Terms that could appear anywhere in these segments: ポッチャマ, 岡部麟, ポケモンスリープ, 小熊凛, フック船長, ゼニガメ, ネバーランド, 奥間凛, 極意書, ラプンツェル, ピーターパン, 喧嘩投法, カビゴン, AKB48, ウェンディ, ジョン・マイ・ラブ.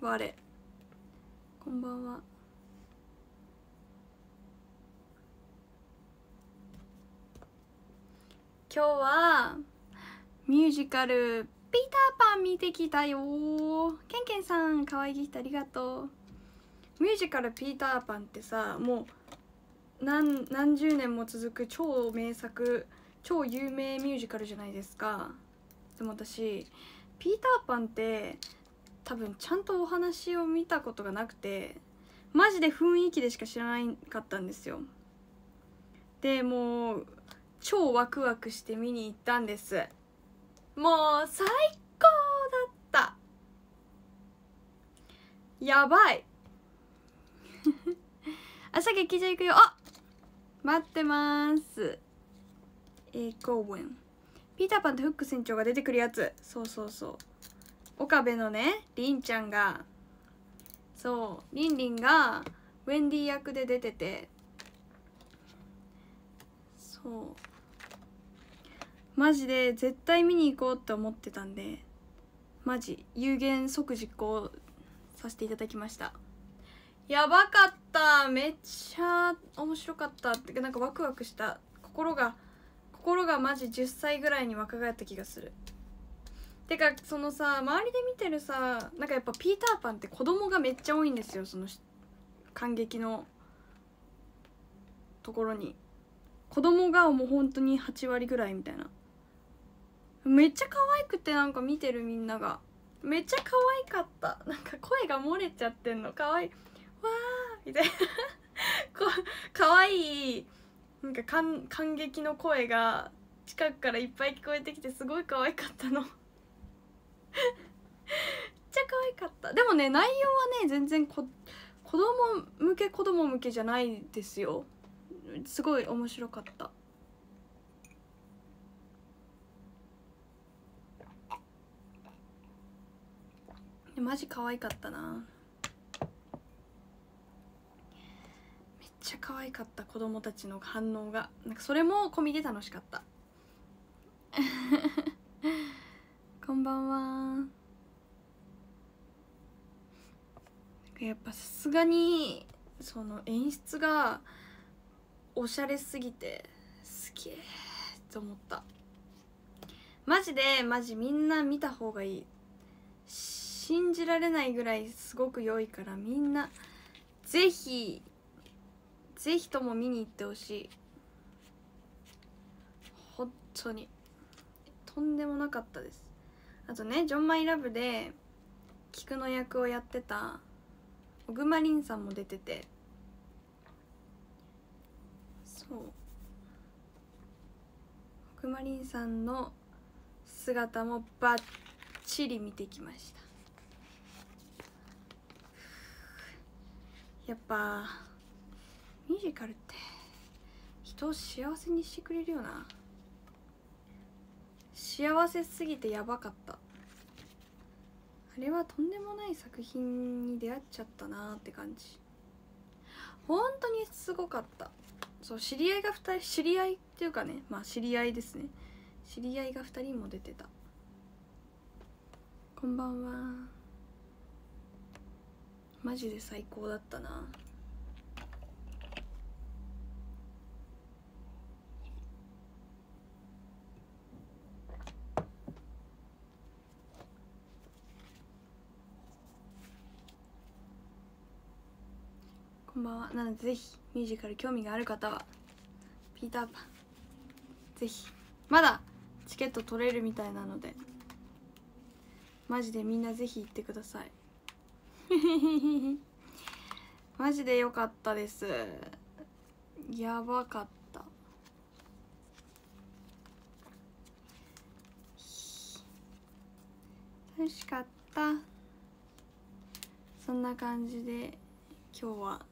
我こんばんは。今日はミュージカル「ピーターパン」見てきたよ。ケンケンさん可愛いギフトありがとう。ミュージカル「ピーターパン」ってさ、もう何十年も続く超名作、超有名ミュージカルじゃないですか。でも私ピーターパンって多分ちゃんとお話を見たことがなくて、マジで雰囲気でしか知らなかったんですよ。でもう超ワクワクして見に行ったんです。もう最高だった。やばい朝劇場行くよ。あ、待ってます。公演ピーターパンとフック船長が出てくるやつ。そうそうそう、岡部のね、りんちゃんが、そう、りんりんがウェンディ役で出てて、そうマジで絶対見に行こうって思ってたんで、マジ有言即実行させていただきました。やばかった、めっちゃ面白かった。ってかなんかワクワクした。心がマジ10歳ぐらいに若返った気がする。てかそのさ、周りで見てるさ、なんかやっぱピーターパンって子供がめっちゃ多いんですよ、その感激のところに。子供がもう本当に8割ぐらいみたいな。めっちゃ可愛くて、なんか見てるみんながめっちゃ可愛かった。なんか声が漏れちゃってんの、可愛いわーみたいな可愛いなんか感激の声が近くからいっぱい聞こえてきて、すごい可愛かったのめっちゃ可愛かった。でもね、内容はね全然子供向けじゃないですよ。すごい面白かった。マジ可愛かったな。めっちゃ可愛かった、子供たちの反応が。なんかそれも込みで楽しかったこんばんは。やっぱさすがにその演出がおしゃれすぎてすげえって思った。マジみんな見た方がいい。信じられないぐらいすごく良いから、みんなぜひとも見に行ってほしい。本当にとんでもなかったです。あとね、ジョン・マイ・ラブで菊の役をやってた小熊凛さんも出てて、そう奥間凛さんの姿もバッチリ見てきました。やっぱミュージカルって人を幸せにしてくれるよな。幸せすぎてやばかった。あれはとんでもない作品に出会っちゃったなって感じ。本当にすごかった。そう、知り合いですね。知り合いが2人も出てた。こんばんは。マジで最高だったな。こんばんは。なのでぜひミュージカル興味がある方はピーターパンぜひ、まだチケット取れるみたいなのでマジでみんなぜひ行ってくださいマジで良かったです。やばかった。楽しかった。そんな感じで今日は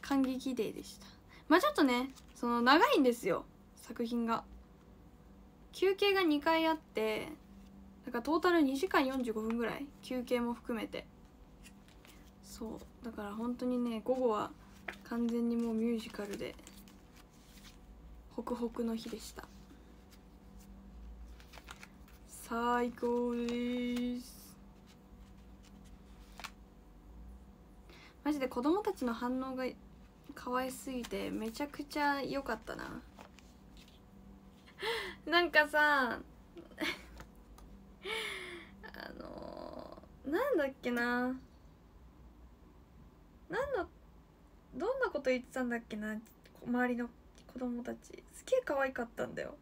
感激デーでした。まあちょっとね、その長いんですよ作品が。休憩が2回あって、だからトータル2時間45分ぐらい、休憩も含めて。そうだから本当にね、午後は完全にもうミュージカルでホクホクの日でした。最高です。マジで子供たちの反応が可愛すぎてめちゃくちゃ良かったな。なんかさなんだっけな、どんなこと言ってたんだっけな、周りの子供たちすげえ可愛かったんだよ。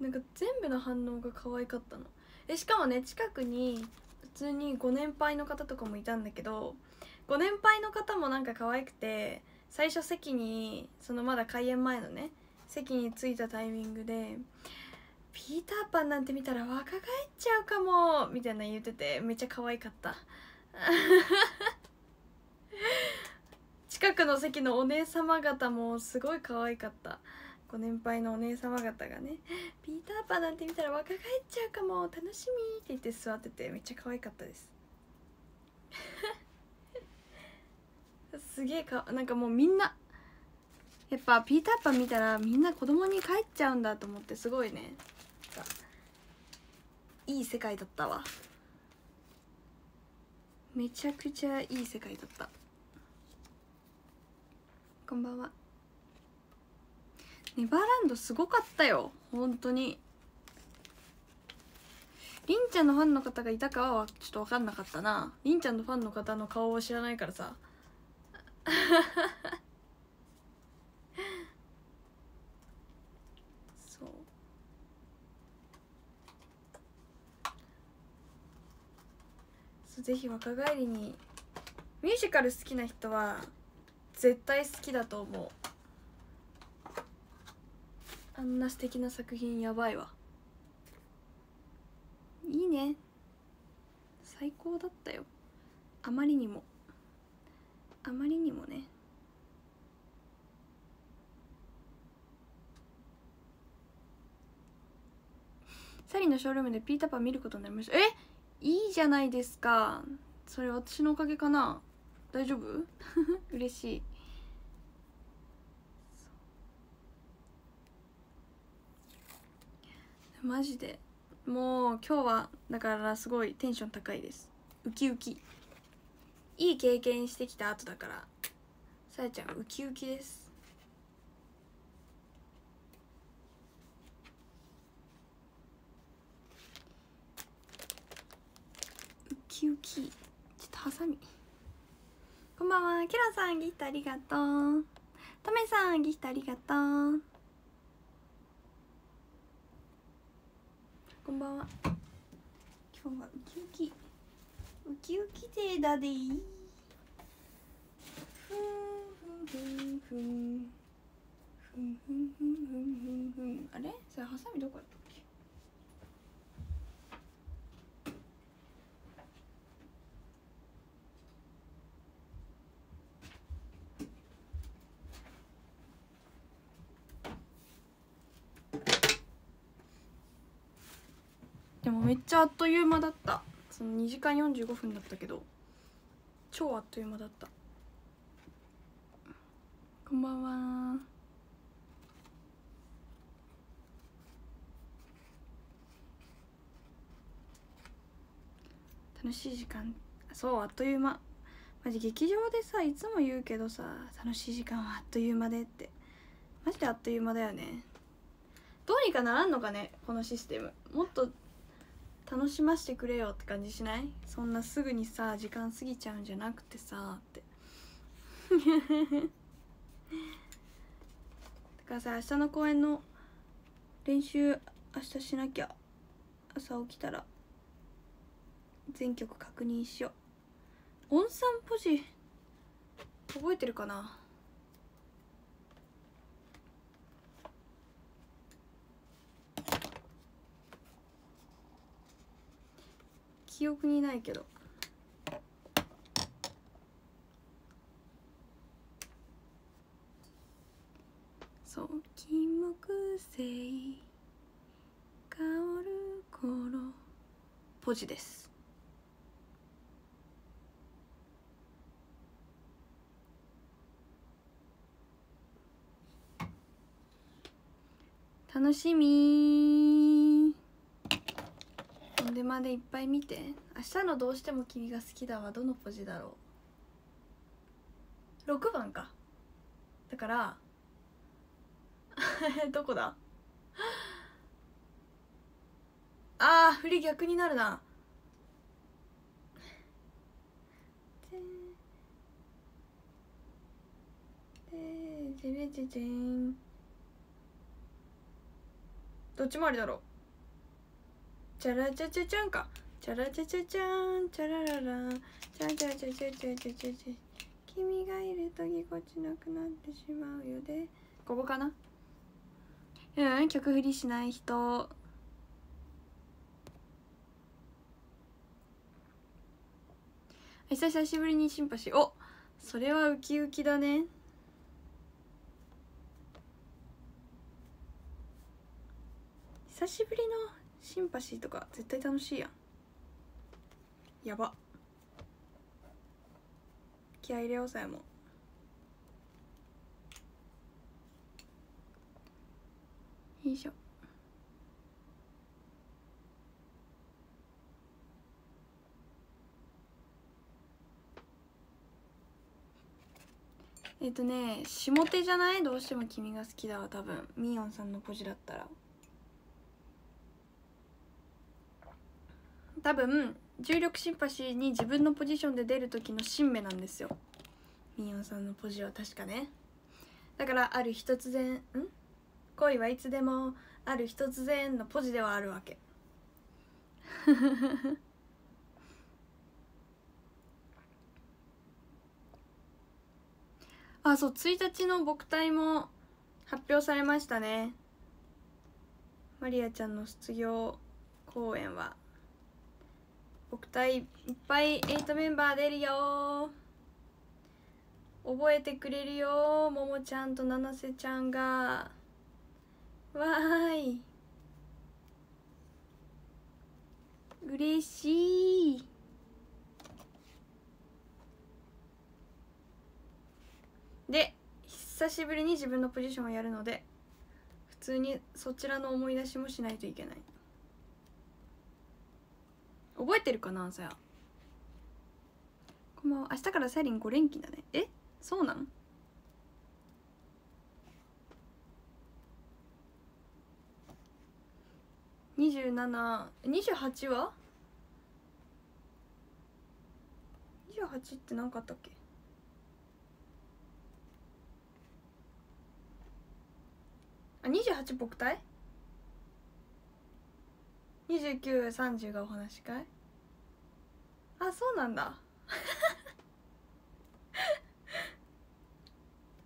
なんか全部の反応が可愛かったの。しかもね、近くに普通にご年配の方とかもいたんだけど、ご年配の方もなんか可愛くて、最初席にそのまだ開演前のね席に着いたタイミングで「ピーターパンなんて見たら若返っちゃうかも」みたいな言ってて、めっちゃ可愛かった。近くの席のお姉様方もすごい可愛かった。ご年配のお姉様方がね「ピーターパンなんて見たら若返っちゃうかも楽しみ」って言って座ってて、めっちゃ可愛かったです。すげえなんかもうみんなやっぱピーターパン見たらみんな子供に帰っちゃうんだと思って、すごいね、いい世界だったわ。めちゃくちゃいい世界だった。こんばんは。ネバーランドすごかったよ本当に。りんちゃんのファンの方がいたかはちょっと分かんなかったな。りんちゃんのファンの方の顔を知らないからさ。そう、ぜひ若返りに。ミュージカル好きな人は絶対好きだと思う。あんな素敵な作品やばいわ。いいね、最高だったよ。あまりにもね。サリーのショールームでピーターパン見ることになりました。いいじゃないですか。それ私のおかげかな。大丈夫？嬉しい。マジでもう今日はだからすごいテンション高いです。ウキウキ、いい経験してきた後だからさやちゃんウキウキです。ウキウキ。ちょっとハサミ。こんばんは。ケロさんギフトありがとう。トメさんギフトありがとう。こんばんは。今日はウキウキウキウキデーだでいい。ふんふんふんふんふんふんふんふんふんふん。あれ？それハサミどこやったっけ？でもめっちゃあっという間だった。その2時間45分だったけど、超あっという間だった。こんばんは。楽しい時間、そうあっという間。マジ劇場でさ、いつも言うけどさ、楽しい時間はあっという間でって。マジであっという間だよね。どうにかならんのかね、このシステム。もっと楽しませてくれよって感じしない？そんなすぐにさ時間過ぎちゃうんじゃなくてさって。だからさ、明日の公演の練習明日しなきゃ。朝起きたら全曲確認しよう。音散ポジ覚えてるかな？記憶にないけど、そう金木犀香る頃ポジです。楽しみ。デマでいっぱい見て。明日のどうしても君が好きだはどのポジだろう。6番か。だからどこだ。あー、振り逆になるな。どっちもありだろう。チャラチャチャチャンか。チャラチャチャチャン、チャラララン、チャチャチャチャチャチャチャチャ。君がいるとぎこちなくなってしまうよで。ここかな。うん、曲振りしない人。久しぶりにシンパシー。お、それはウキウキだね。久しぶりのシンパシーとか絶対楽しいやん。やば、気合い入れよう。さやもよいしょ。下手じゃない？どうしても君が好きだわ。多分みーおんさんのポジだったら多分重力シンパシーに自分のポジションで出る時の新芽なんですよ。みーおんさんのポジは確かね。だからある日突然、恋はいつでもある日突然のポジではあるわけ。あ、そう、1日の僕隊も発表されましたね。まりあちゃんの卒業公演は僕隊いっぱい8メンバー出るよ。覚えてくれるよ、ももちゃんとななせちゃんが。わーい、嬉しい。で、久しぶりに自分のポジションをやるので普通にそちらの思い出しもしないといけない。覚えてるかな、さや。こんばんは。明日からさやりん5連勤だね。え、そうなん？27、28は？28って何かあったっけ？あ、28僕隊？29、30がお話会。あ、そうなんだ。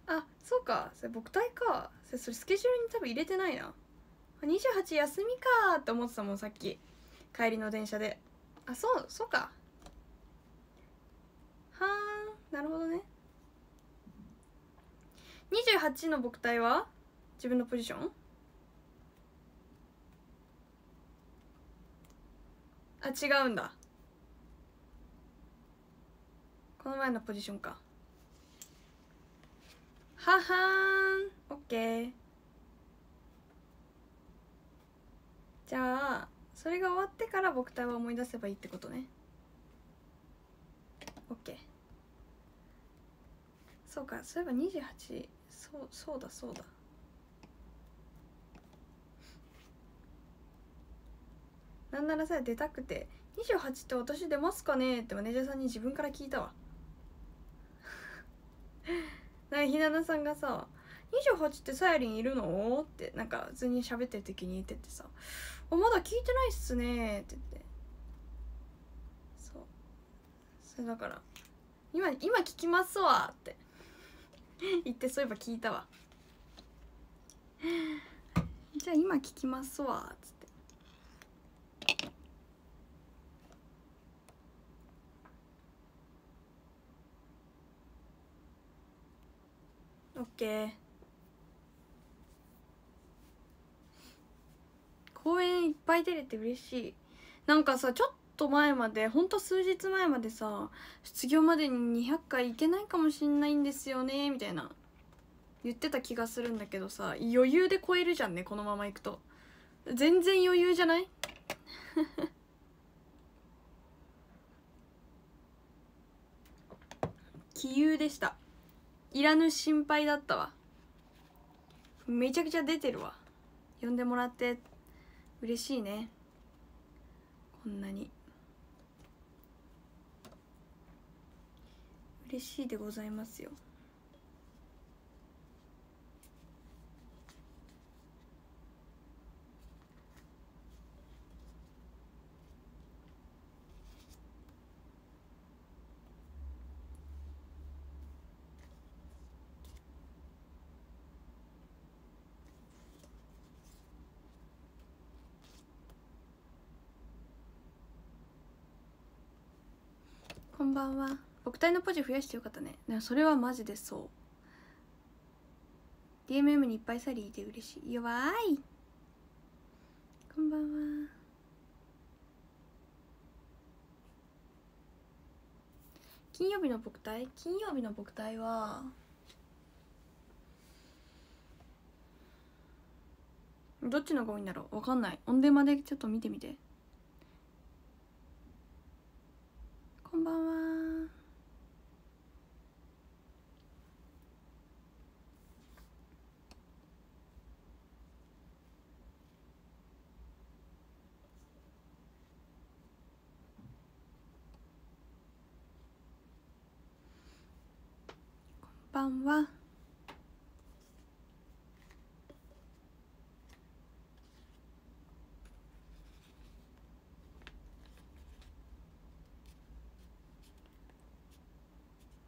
あ、そうか、それ僕隊か。それスケジュールに多分入れてないな。28休みかーって思ってたもん、さっき帰りの電車で。あ、そうか。はー、なるほどね。28の僕隊は自分のポジション？あ、違うんだ。この前のポジションか。ははーん、オッケー。じゃあそれが終わってから僕隊は思い出せばいいってことね。オッケー。そうか、そういえば28、そうだ。なんならさ、出たくて28って私出ますかねってマネージャーさんに自分から聞いたわ。なんかひななさんがさ、28ってさやりんいるのってなんか普通に喋ってる時に言っててさ、あ、まだ聞いてないっすねって言って。そう、それだから今聞きますわって。言って、そういえば聞いたわ。じゃあ今聞きますわっつって。オッケー。公演いっぱい出れて嬉しい。なんかさ、ちょっと前まで、ほんと数日前までさ、卒業までに200回行けないかもしんないんですよねみたいな言ってた気がするんだけどさ、余裕で超えるじゃんね、このまま行くと。全然余裕じゃない？杞憂でした。いらぬ心配だったわ。めちゃくちゃ出てるわ。呼んでもらって嬉しいね。こんなに嬉しいでございますよ。こんばんは。僕体のポジ増やしてよかったね。でもそれはマジでそう。 DMM にいっぱいサリーいて嬉しい。弱い。こんばんは。金曜日の僕体、金曜日の僕体はどっちの方が多いんだろう。わかんない。オンデマでちょっと見てみて。こんばんは。こんばんは。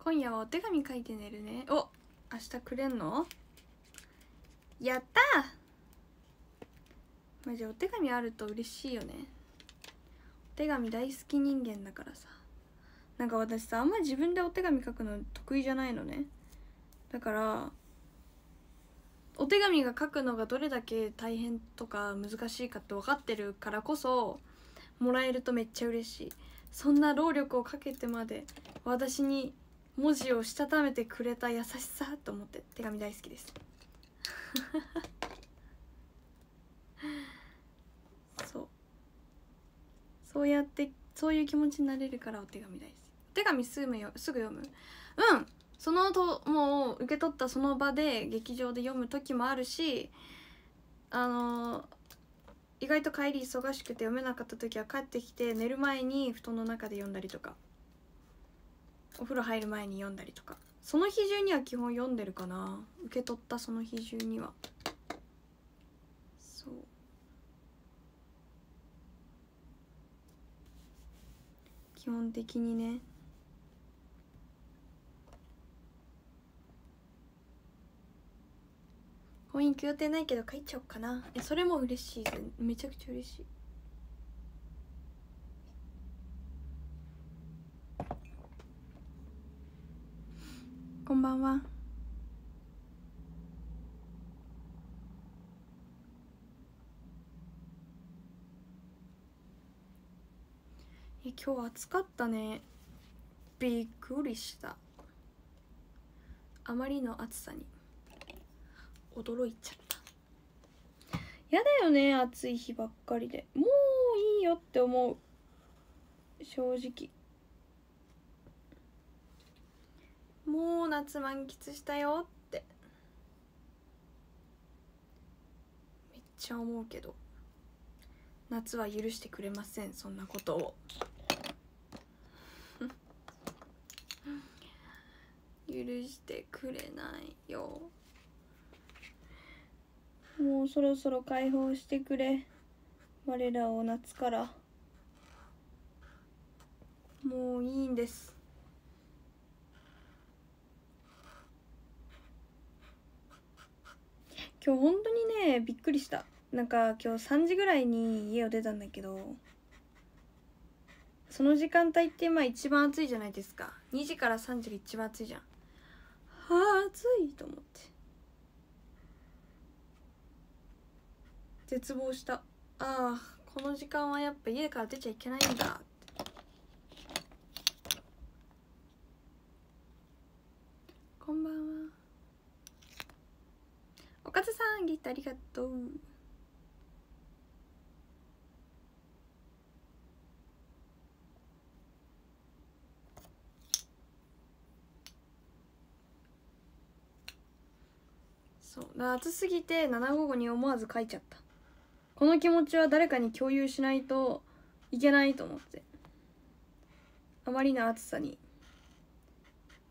今夜はお手紙書いて寝るね。お、明日くれんの？やったー。マジお手紙あると嬉しいよね。お手紙大好き人間だからさ。なんか私さ、あんまり自分でお手紙書くの得意じゃないのね。だからお手紙が書くのがどれだけ大変とか難しいかって分かってるからこそ、もらえるとめっちゃ嬉しい。そんな労力をかけてまで私に文字をしたためてくれた優しさと思って手紙大好きですそうやってそういう気持ちになれるからお手紙大好き。お手紙すぐ読む。うん、そのともう受け取ったその場で劇場で読む時もあるし、意外と帰り忙しくて読めなかった時は帰ってきて寝る前に布団の中で読んだりとか、お風呂入る前に読んだりとか、その日中には基本読んでるかな。受け取ったその日中には。そう、基本的にね。婚姻行く予定ないけど帰っちゃおうかな。え、それも嬉しい。めちゃくちゃ嬉しい。こんばんは。今日暑かったね。びっくりした。あまりの暑さに驚いちゃった。やだよね、暑い日ばっかりで。もういいよって思う、正直。もう夏満喫したよってめっちゃ思うけど、夏は許してくれません、そんなことを許してくれないよ。もうそろそろ解放してくれ、我らを夏から。もういいんです。今日本当にね、びっくりした。なんか今日3時ぐらいに家を出たんだけど、その時間帯ってまあ一番暑いじゃないですか。2時から3時が一番暑いじゃん。はあ、暑いと思って絶望した。ああ、この時間はやっぱ家から出ちゃいけないんだ。こんばんは。おかずさん、ギターありがとう。そうだ、暑すぎて755に思わず書いちゃった。この気持ちは誰かに共有しないといけないと思って、あまりの暑さに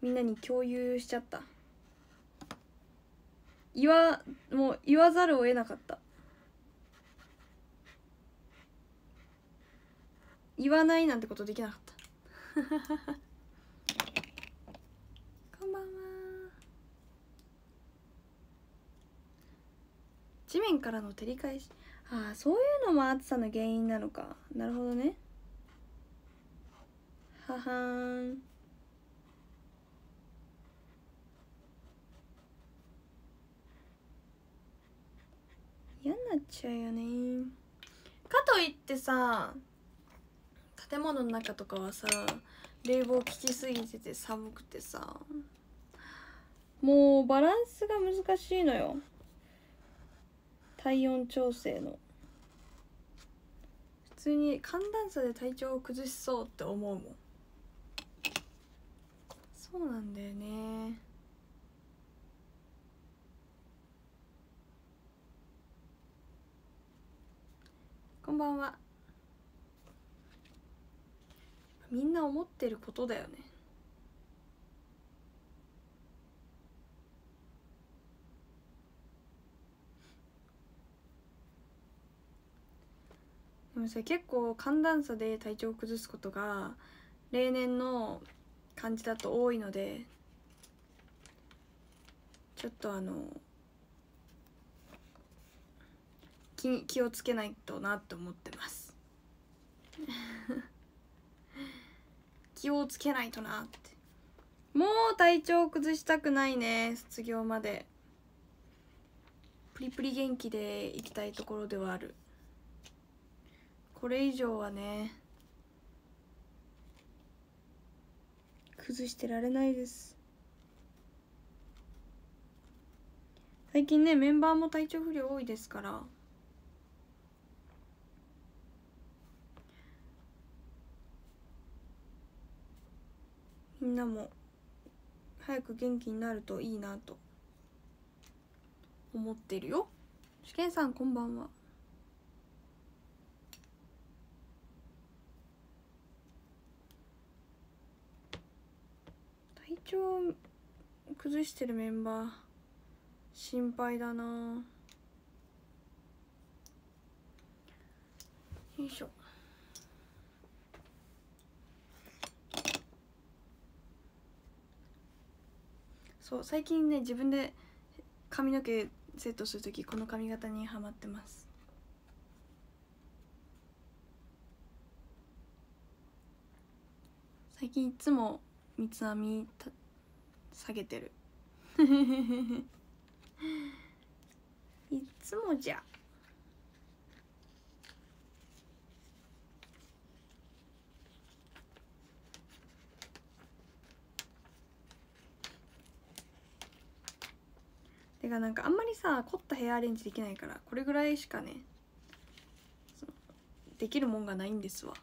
みんなに共有しちゃった。もう言わざるを得なかった。言わないなんてことできなかった。こんばんは。地面からの照り返し、ああそういうのも暑さの原因なのか。なるほどね。ははーん。嫌になっちゃうよね。かといってさ、建物の中とかはさ、冷房効きすぎてて寒くてさ、もうバランスが難しいのよ、体温調整の。普通に寒暖差で体調を崩しそうって思うもん。そうなんだよね。こんばんは。みんな思ってることだよね。でもさ、結構寒暖差で体調を崩すことが例年の感じだと多いので、ちょっと気をつけないとなって思ってます。気をつけないとなって。もう体調崩したくないね。卒業までプリプリ元気でいきたいところではある。これ以上はね、崩してられないです。最近ね、メンバーも体調不良多いですから、みんなも早く元気になるといいなと思ってるよ。試験さん、こんばんは。体調崩してるメンバー心配だな。よいしょ。そう、最近ね、自分で髪の毛セットするとき、この髪型にハマってます。最近いつも三つ編み下げてる。いつもじゃ。てかなんかあんまりさ、凝ったヘアアレンジできないから、これぐらいしかねできるもんがないんですわ。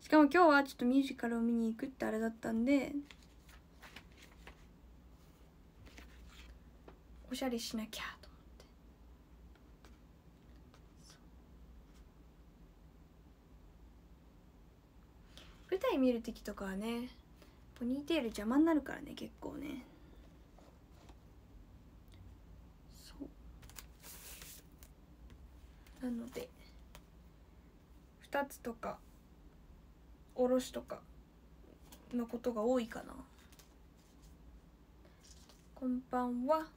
しかも今日はちょっとミュージカルを見に行くってあれだったんで、おしゃれしなきゃと思って。舞台見る時とかはね、ポニーテール邪魔になるからね、結構ね。なので2つとかおろしとかのことが多いかな。こんばんは。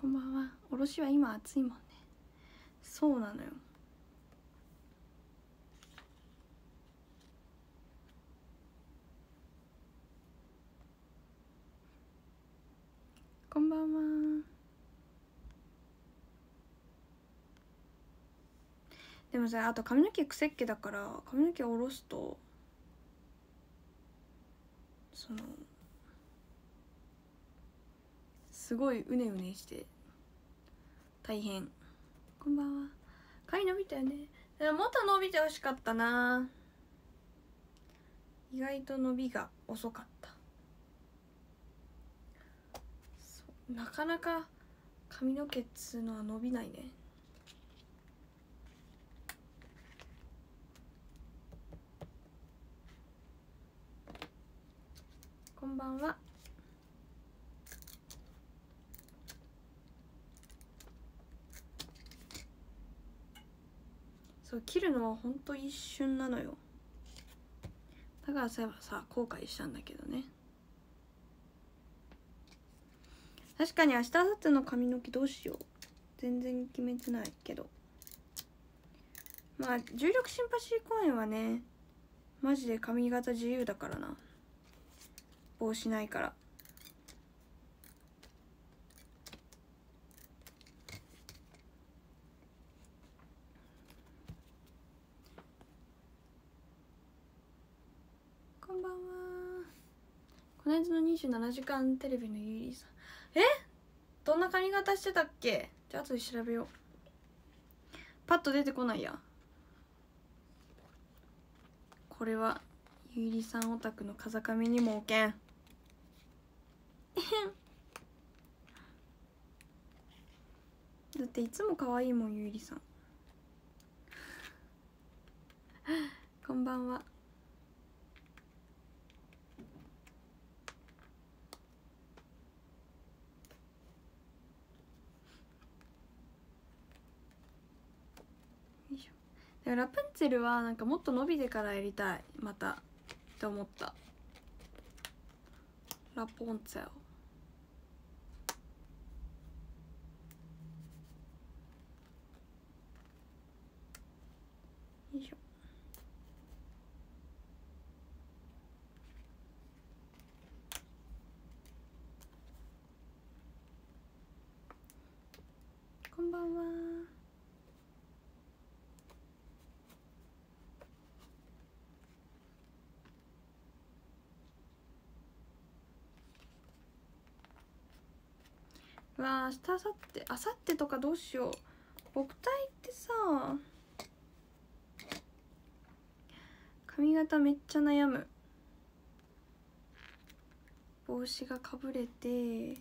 こんばんは。おろしは今暑いもんね。そうなのよ。こんばんは。でもさ、あと髪の毛くせっ毛だから、髪の毛おろすとそのすごいうねうねして大変。こんばんは。回伸びたよね。もっと伸びてほしかったな。意外と伸びが遅かった。なかなか髪の毛っつうのは伸びないね。こんばんは。そう切るのはほんと一瞬なのよ。だからそういえばさ後悔したんだけどね。確かに明日明後日の髪の毛どうしよう。全然決めてないけど、まあ重力シンパシー公演はねマジで髪型自由だからな。帽子ないから。こんばんは。この間の27時間テレビのゆりさん、どんな髪型してたっけ？じゃあ後で調べよう。パッと出てこないや。これはゆりさんオタクの風上にもおけん。だっていつも可愛いもんゆりさん。こんばんは。ラプンツェルはなんかもっと伸びてからやりたいまたって思った。ラポンツェルよいしょ。こんばんは。わあ明日明後日とかどうしよう。僕体ってさ髪型めっちゃ悩む。帽子がかぶれて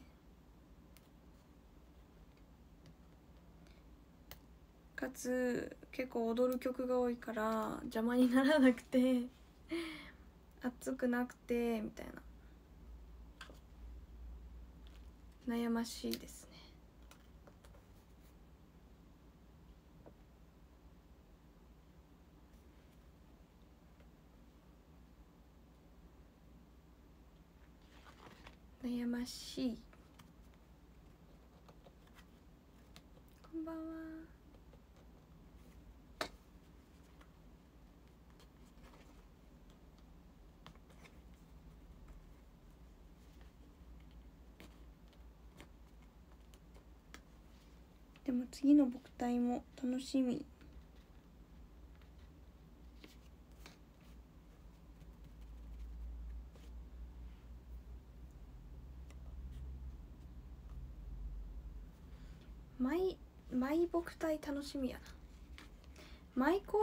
かつ結構踊る曲が多いから邪魔にならなくて暑くなくてみたいな。悩ましいですね。悩ましい。こんばんは。でも次の僕体も楽しみ。毎僕体楽しみやな。毎公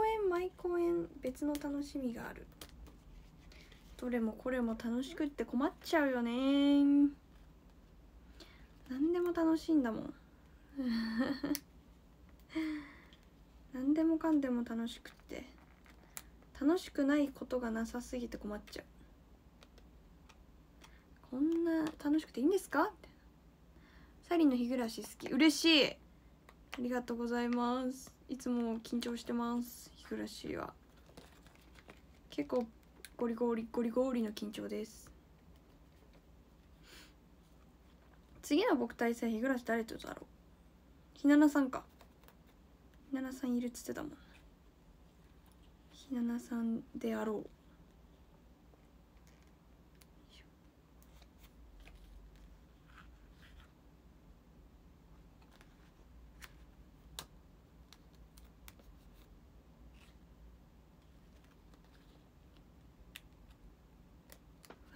演別の楽しみがある。どれもこれも楽しくって困っちゃうよね。何でも楽しいんだもん。何でもかんでも楽しくって楽しくないことがなさすぎて困っちゃう。こんな楽しくていいんですか？サリンの日暮らし好き。嬉しい。ありがとうございます。いつも緊張してます。日暮らしは結構ゴリゴリの緊張です。次の僕対戦日暮らし誰とだろう。ひななさんか。ひななさんいるっつってたもん。ひななさんであろう。わ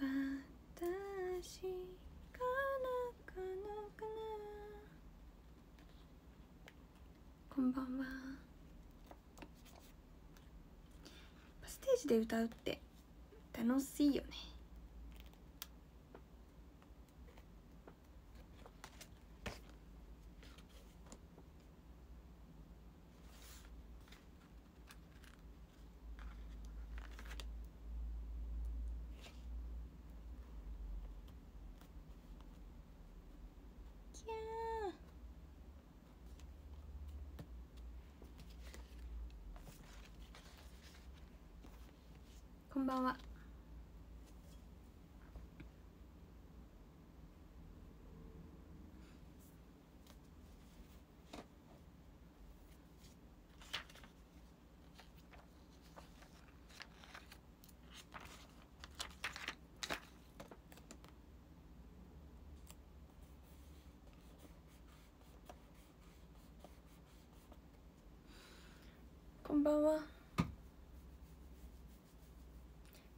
あこんばんは。ステージで歌うって楽しいよね。こんばんは。こんばんは。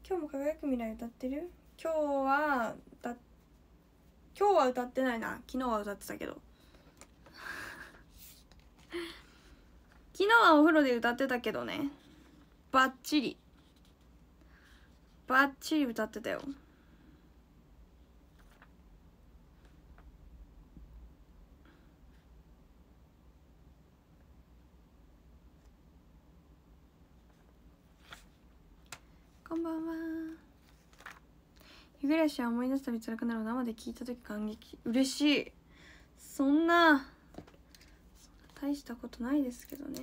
今日も輝く未来歌ってる？今日は歌ってないな。昨日は歌ってたけど昨日はお風呂で歌ってたけどね。バッチリ歌ってたよ。こんばんは。日暮らしは思い出すたび辛くなる。生で聞いた時感激。嬉しい。そんな大したことないですけどね。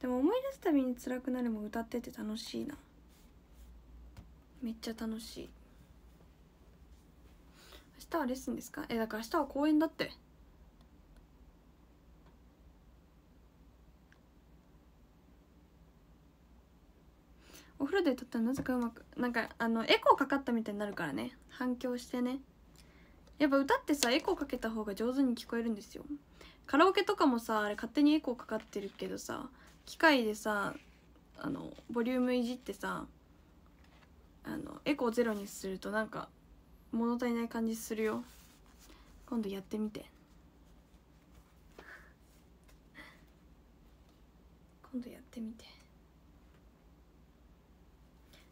でも思い出すたびに辛くなるも歌ってて楽しいな。めっちゃ楽しい。明日はレッスンですか？だから明日は公演だって。お風呂で歌ったらなぜかうまくエコーかかったみたいになるからね。反響してね。やっぱ歌ってさエコーかけた方が上手に聞こえるんですよ。カラオケとかもさあれ勝手にエコーかかってるけどさ、機械でさボリュームいじってさエコーゼロにするとなんか物足りない感じするよ。今度やってみて。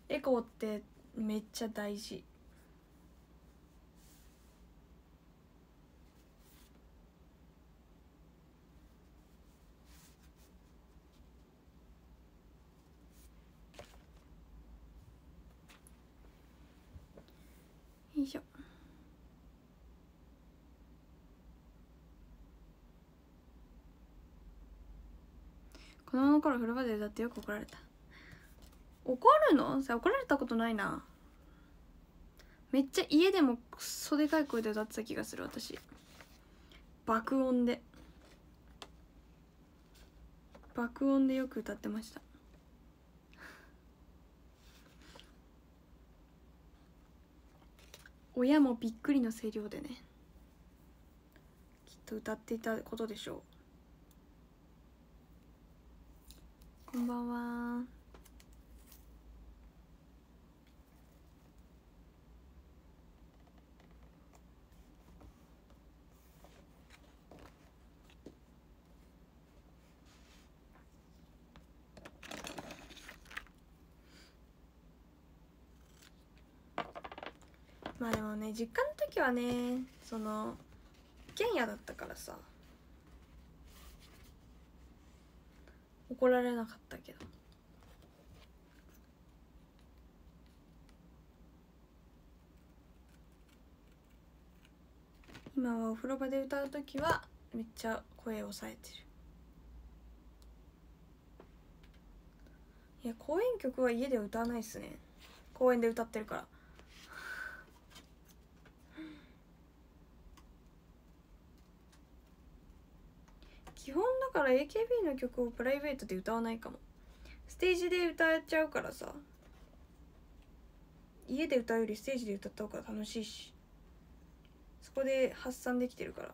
エコーってめっちゃ大事。よいしょ。子供の頃風呂場で歌ってよく怒られた。怒るの？さ、怒られたことないな。めっちゃ家でもクソでかい声で歌ってた気がする私。爆音でよく歌ってました。親もびっくりの声量でね。きっと歌っていたことでしょう。こんばんは。まあでもね、実家の時はね一軒家だったからさ怒られなかったけど。今はお風呂場で歌う時はめっちゃ声を抑えてる。いや公演曲は家で歌わないっすね。公園で歌ってるから。基本だから AKB の曲をプライベートで歌わないかも。ステージで歌っちゃうからさ、家で歌うよりステージで歌った方が楽しいし、そこで発散できてるから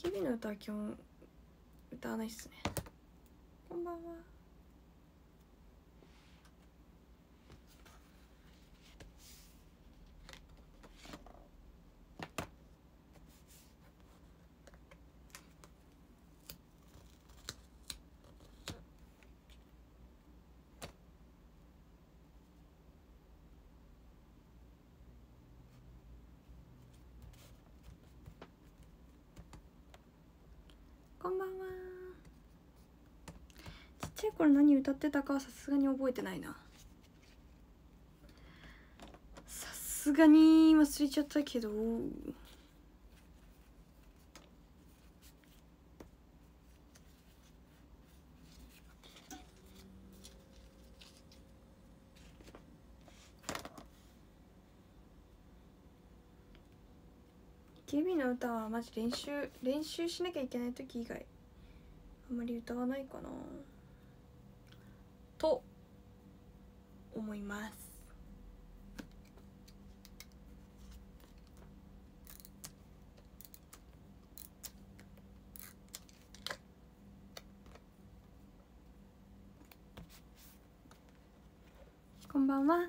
AKB の歌は基本歌わないっすね。こんばんは。んばんは。ちっちゃい頃何歌ってたかはさすがに覚えてないな。さすがに忘れちゃったけど、AKB の歌はマジ練習しなきゃいけない時以外あんまり歌わないかなと思います。こんばんは。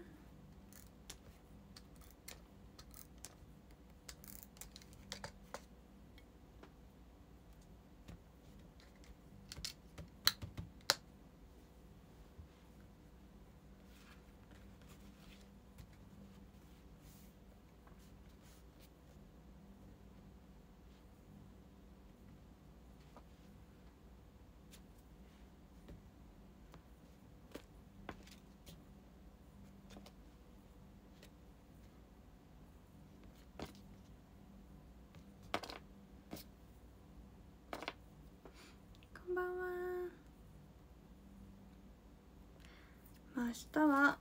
明日は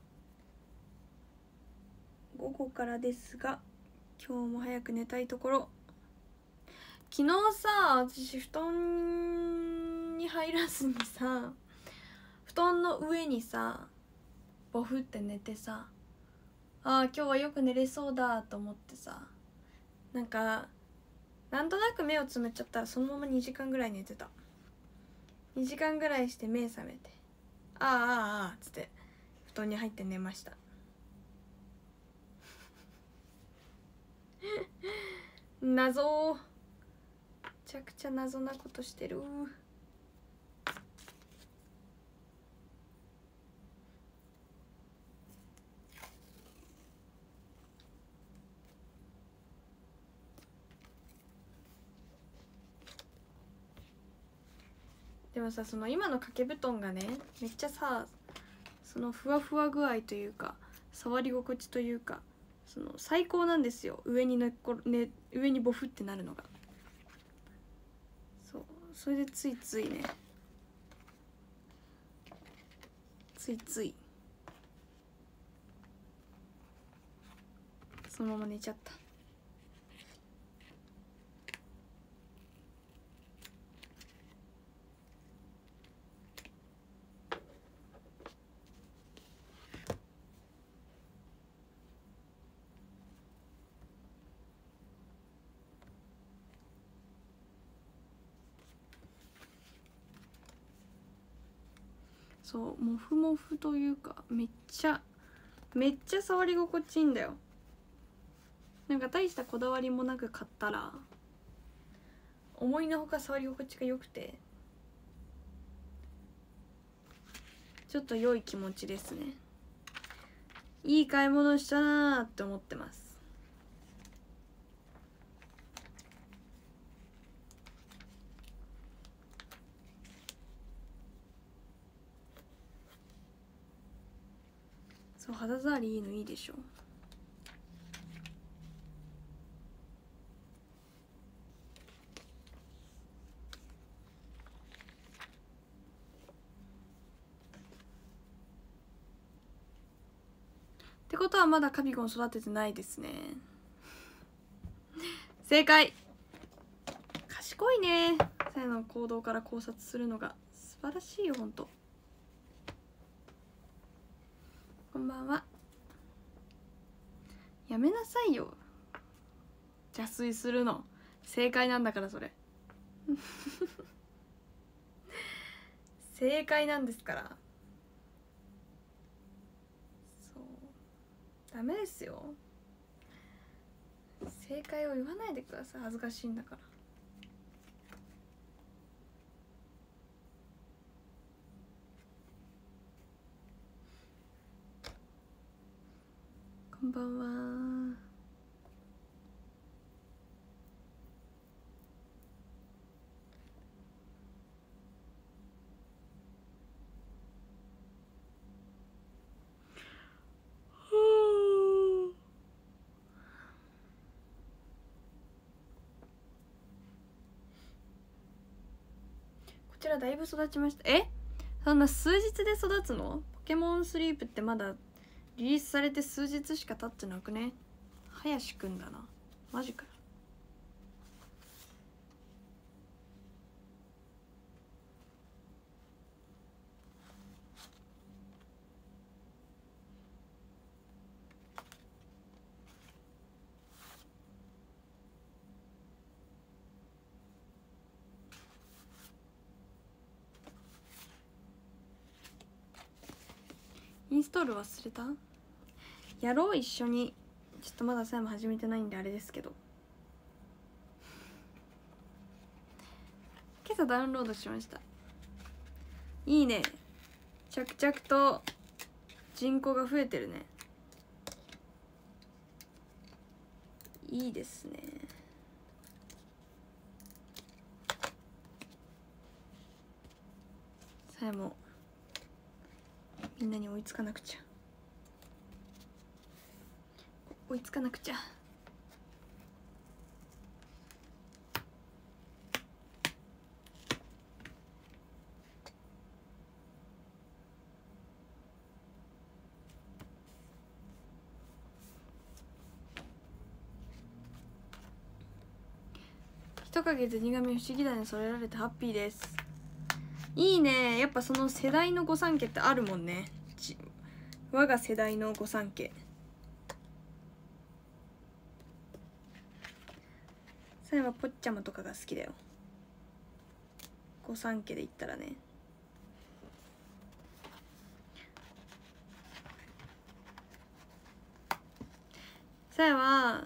午後からですが、今日も早く寝たいところ。昨日さ、私布団に入らずにさ、布団の上にさボフって寝てさ、ああ今日はよく寝れそうだと思ってさ、なんとなく目をつむっちゃったらそのまま2時間ぐらい寝てた。2時間ぐらいして目覚めて、あああああっつって布団に入って寝ました謎、めちゃくちゃ謎なことしてる。でもさ、その今の掛け布団がね、めっちゃさ、そのふわふわ具合というか触り心地というか、その最高なんですよ。上にボフってなるのが、そう、それでついついそのまま寝ちゃった。そう、モフモフというか、めっちゃ触り心地いいんだよ。なんか大したこだわりもなく買ったら思いのほか触り心地が良くて、ちょっと良い気持ちですね。いい買い物したなーって思ってます。肌触りいいのいいでしょ。ってことはまだカビゴン育ててないですね。正解。賢いね。さやの行動から考察するのが素晴らしいよ、ほんと。こんばんは。やめなさいよ、邪推するの。正解なんだから、それ正解なんですから。そう、ダメですよ、正解を言わないでください、恥ずかしいんだから。こんばんは。ちらだいぶ育ちました。え、そんな数日で育つの？ポケモンスリープってまだリリースされて数日しか経ってなくね？林くんだな、マジかよ。インストール忘れた？やろう一緒に。ちょっとまださえも始めてないんであれですけど、今朝ダウンロードしました。いいね。着々と人口が増えてるね。いいですね。さえもみんなに追いつかなくちゃ、追いつかなくちゃ。人影ゼニガメ不思議だね、それられてハッピーです。いいね。やっぱその世代の御三家ってあるもんね。我が世代の御三家。それはポッチャマとかが好きだよ、御三家で言ったらね。それは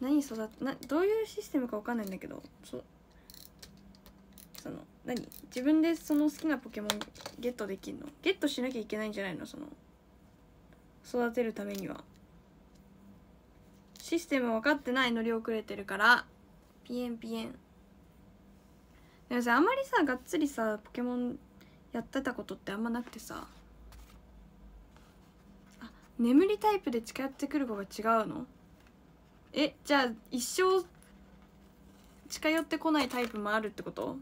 何育てな、どういうシステムか分かんないんだけど、その何、自分でその好きなポケモンゲットできんの？ゲットしなきゃいけないんじゃないの？その育てるためにはシステム分かってない。乗り遅れてるからピエンピエン。でもさ、あまりさがっつりさポケモンやってたことってあんまなくてさ、あ、眠りタイプで近寄ってくる子が違うの？え、じゃあ一生近寄ってこないタイプもあるってこと？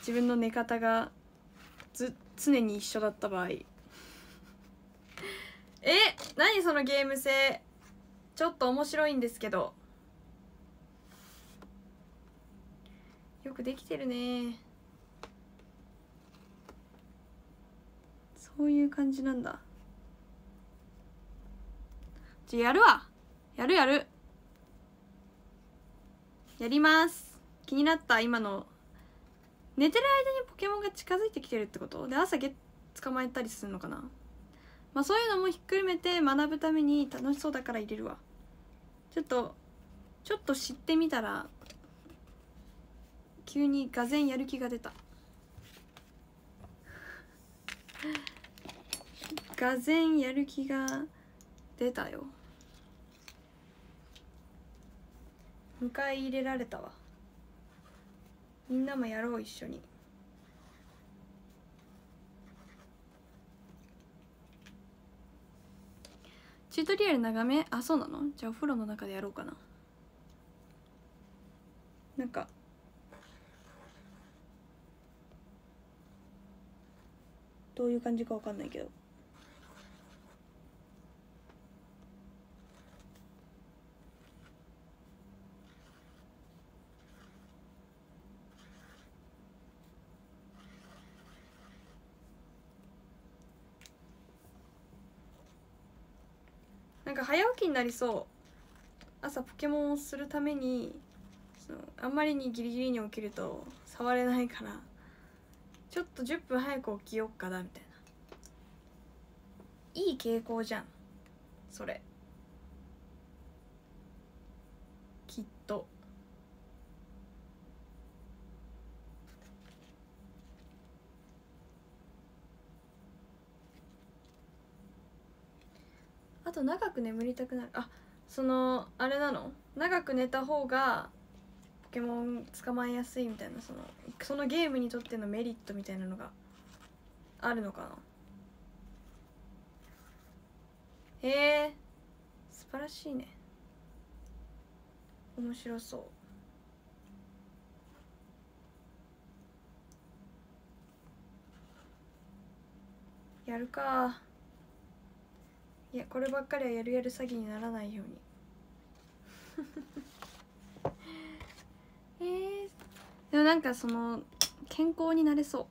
自分の寝方が常に一緒だった場合。え、何そのゲーム性、ちょっと面白いんですけど。よくできてるね。そういう感じなんだ。じゃあやるわ。やるやる。やります。気になった。今の寝てる間にポケモンが近づいてきてるってことで、朝捕まえたりするのかな。まあそういうのもひっくるめて学ぶために楽しそうだから入れるわ。ちょっと知ってみたら急にがぜんやる気が出た。がぜんやる気が出たよ。迎え入れられたわ。みんなもやろう一緒に。チュートリアル長め。あ、そうなの。じゃあお風呂の中でやろうかな。なんかどういう感じかわかんないけど、なんか早起きになりそう。朝ポケモンをするためにそのあんまりにギリギリに起きると触れないから、ちょっと10分早く起きよっかなみたいな。いい傾向じゃんそれ、きっと。あと長く眠りたくなる。あ、そのあれなの、長く寝た方がポケモン捕まえやすいみたいな、そのゲームにとってのメリットみたいなのがあるのかな。へえ、素晴らしいね。面白そう。やるか。いや、こればっかりはやるやる詐欺にならないようにでもなんかその健康になれそう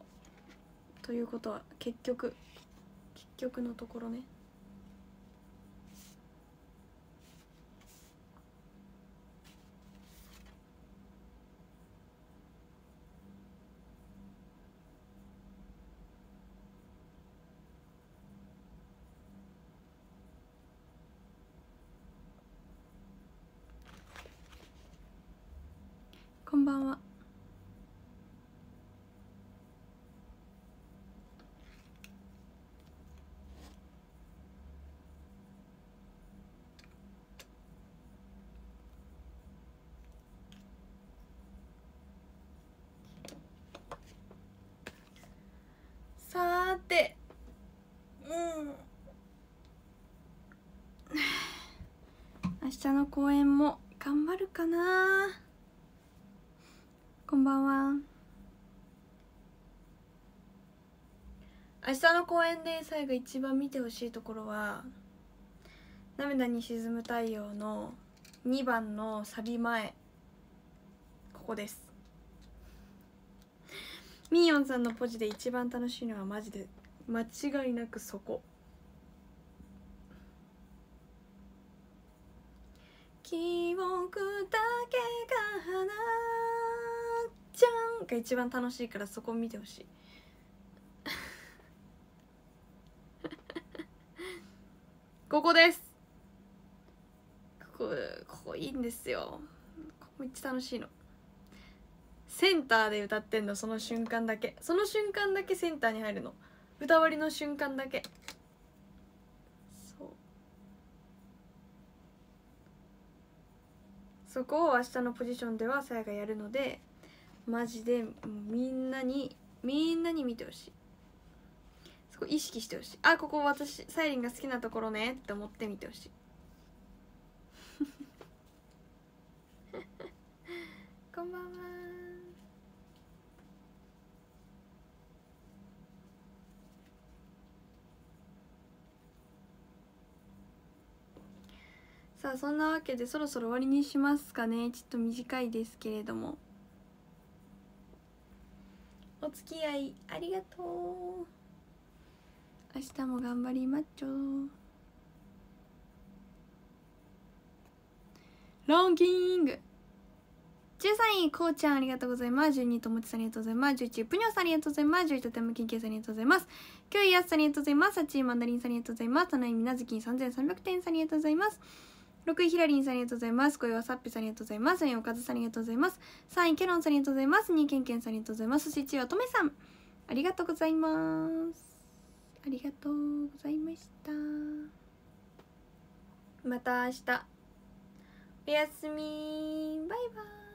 ということは結局のところね。こんばんは。さーて、明日の公演も頑張るかな。こんばんは。明日の公演で最後一番見てほしいところは「涙に沈む太陽」の2番のサビ前、ここです。みーよんさんのポジで一番楽しいのはマジで間違いなくそこ。記憶だけが花じゃんが一番楽しいから、そこを見てほしいここです。ここいいんですよ。ここめっちゃ楽しいの。センターで歌ってんの、その瞬間だけセンターに入るの。歌割りの瞬間だけ。そこを明日のポジションではさやがやるので、マジでみんなに見てほしい。そこ意識してほしい。あ、ここ私さゆりんが好きなところねって思って見てほしいこんばんは。さあ、そんなわけでそろそろ終わりにしますかね。ちょっと短いですけれども、お付き合いありがとう。明日も頑張りまっちょ。ランキング13位、こうちゃんありがとうございます。12位、ともちさんありがとうございます。11位、ぷにょさんありがとうございます。11位、とてもきんけいさんありがとうございます。9位、やすさんありがとうございます。8位、マンダリンさんありがとうございます。7位、みなずきん3300点さんありがとうございます。6位、ひらりんさんありがとうございます。5位はさっぴさんありがとうございます。4位、おかずさんありがとうございます。3位、ケロンさんありがとうございます。2位、けんけんさんありがとうございます。そして1位はとめさん、ありがとうございます。ありがとうございました。また明日おやすみ。バイバイ。